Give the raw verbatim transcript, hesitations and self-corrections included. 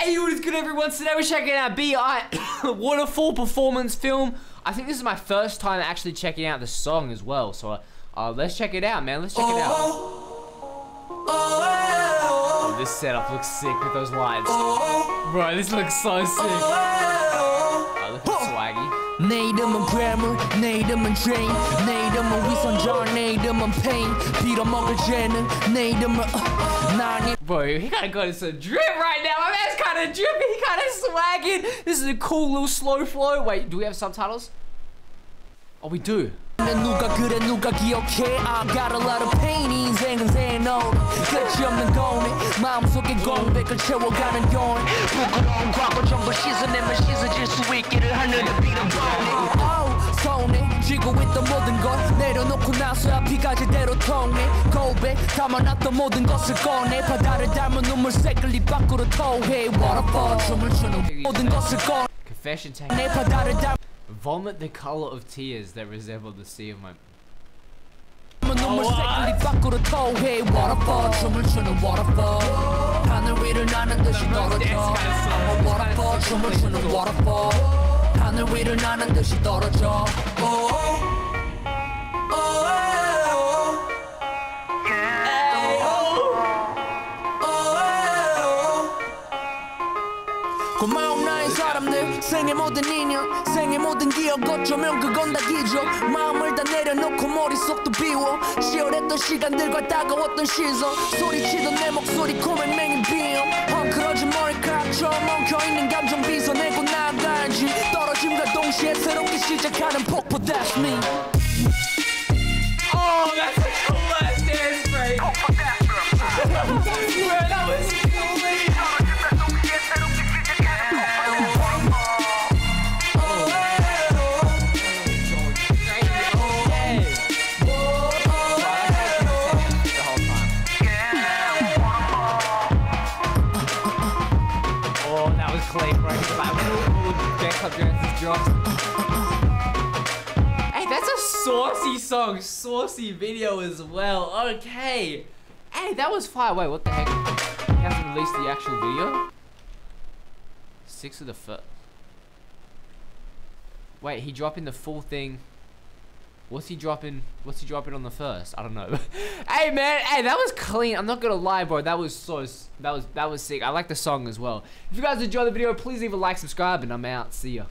Hey, what is good, everyone? Today we're checking out B I Waterfall performance film. I think this is my first time actually checking out the song as well. So uh, uh, let's check it out, man. Let's check it out. Oh, this setup looks sick with those lights, bro. This looks so sick. Oh, look at swaggy. Need him a grammar, need him a dream, need him a reason, John, need him a pain, Peter Morgan, need him a. Bro, he kinda got us a drip right now. My man's kinda dripping, he kinda swagging. This is a cool little slow flow. Wait, do we have subtitles? Oh, we do. I got a lot of paintings and on. Confession tank. Vomit the color of tears that resemble the sea of my. 생의 모든 인연 생의 모든 기억 어쩌면 그건 다 기적 마음을 다 내려놓고 머릿속도 비워 치열했던 시간들과 따가웠던 시선 소리치던 내 목소리 꿈에 맹인 비염 헝클어진 머리카락처럼 엉켜있는 감정 빗어내고 나아가야지 떨어짐과 동시에 새롭게 시작하는 폭포 That's me Oh, that's a cool ass dance break Bro, that was cool, man. Hey, that's a saucy song, saucy video as well. Okay. Hey, that was fire. Wait, what the heck? He hasn't released the actual video? Six of the first. Wait, he dropping the full thing. What's he dropping? What's he dropping on the first? I don't know. Hey man, hey, that was clean. I'm not gonna lie, bro. That was so that was that was sick. I like the song as well. If you guys enjoyed the video, please leave a like, subscribe, and I'm out. See ya.